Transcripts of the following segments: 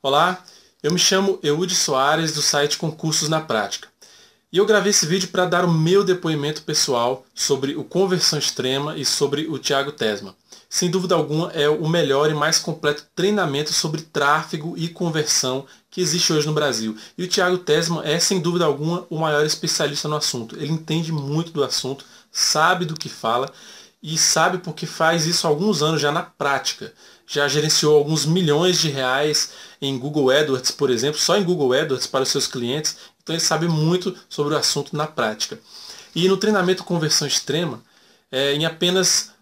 Olá, eu me chamo Eúde Soares do site Concursos na Prática e eu gravei esse vídeo para dar o meu depoimento pessoal sobre o Conversão Extrema e sobre o Tiago Tessmann. Sem dúvida alguma é o melhor e mais completo treinamento sobre tráfego e conversão que existe hoje no Brasil. E o Tiago Tessmann é sem dúvida alguma o maior especialista no assunto. Ele entende muito do assunto, sabe do que fala e sabe porque faz isso há alguns anos já na prática. Já gerenciou alguns milhões de reais em Google AdWords, por exemplo, só em Google AdWords para os seus clientes. Então ele sabe muito sobre o assunto na prática. E no treinamento Conversão Extrema, em apenas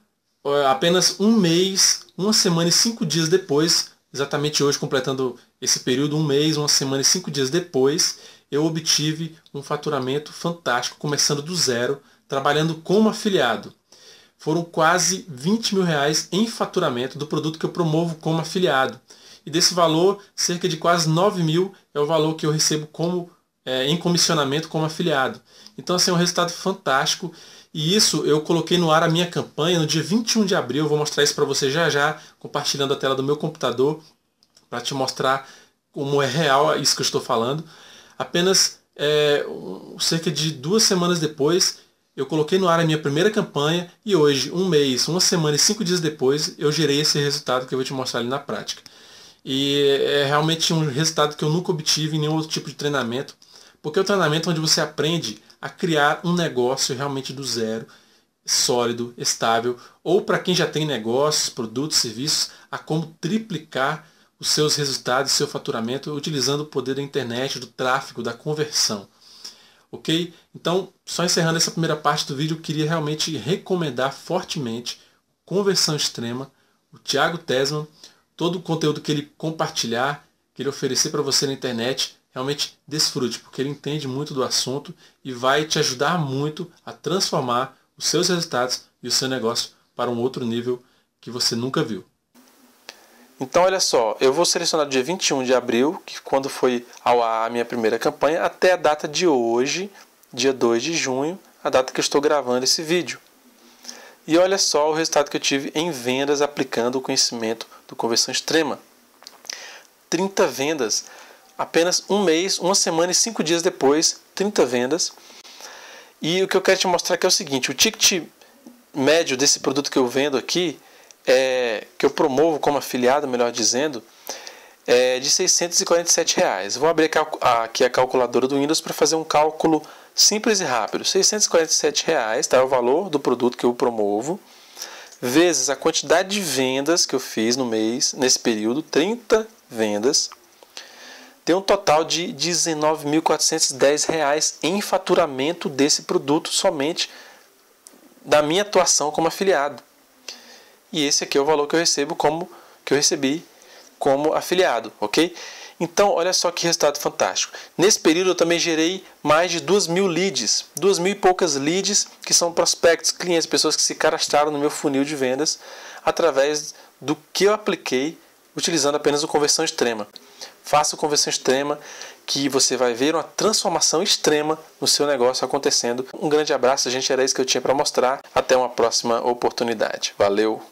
um mês, uma semana e 5 dias depois, exatamente hoje completando esse período, um mês, uma semana e 5 dias depois, eu obtive um faturamento fantástico, começando do zero, trabalhando como afiliado. Foram quase 20 mil reais em faturamento do produto que eu promovo como afiliado. E desse valor, cerca de quase 9 mil é o valor que eu recebo em comissionamento como afiliado. Então, assim, é um resultado fantástico. E isso eu coloquei no ar a minha campanha no dia 21 de abril. Eu vou mostrar isso para você já já, compartilhando a tela do meu computador, para te mostrar como é real isso que eu estou falando. Apenas cerca de 2 semanas depois, eu coloquei no ar a minha primeira campanha e hoje, um mês, uma semana e 5 dias depois, eu gerei esse resultado que eu vou te mostrar ali na prática. E é realmente um resultado que eu nunca obtive em nenhum outro tipo de treinamento, porque é o treinamento onde você aprende a criar um negócio realmente do zero, sólido, estável, ou para quem já tem negócios, produtos, serviços, a como triplicar os seus resultados, seu faturamento, utilizando o poder da internet, do tráfego, da conversão. Ok? Então, só encerrando essa primeira parte do vídeo, eu queria realmente recomendar fortemente Conversão Extrema, o Tiago Tessmann, todo o conteúdo que ele compartilhar, que ele oferecer para você na internet, realmente desfrute, porque ele entende muito do assunto e vai te ajudar muito a transformar os seus resultados e o seu negócio para um outro nível que você nunca viu. Então, olha só, eu vou selecionar o dia 21 de abril, que quando foi ao ar a minha primeira campanha, até a data de hoje, dia 2 de junho, a data que eu estou gravando esse vídeo. E olha só o resultado que eu tive em vendas aplicando o conhecimento do Conversão Extrema. 30 vendas, apenas um mês, uma semana e 5 dias depois, 30 vendas. E o que eu quero te mostrar aqui é o seguinte, o ticket médio desse produto que eu vendo aqui, que eu promovo como afiliado, melhor dizendo, é de R$ 647. Vou abrir aqui a calculadora do Windows para fazer um cálculo simples e rápido. R$ 647 tá, é o valor do produto que eu promovo, vezes a quantidade de vendas que eu fiz no mês, nesse período, 30 vendas, tem um total de R$ 19.410 em faturamento desse produto somente da minha atuação como afiliado. E esse aqui é o valor que eu recebi como afiliado, ok? Então, olha só que resultado fantástico. Nesse período eu também gerei mais de 2.000 leads, 2.000 e poucas leads, que são prospectos, clientes, pessoas que se cadastraram no meu funil de vendas através do que eu apliquei utilizando apenas o Conversão Extrema. Faça o Conversão Extrema que você vai ver uma transformação extrema no seu negócio acontecendo. Um grande abraço, gente, era isso que eu tinha para mostrar. Até uma próxima oportunidade. Valeu!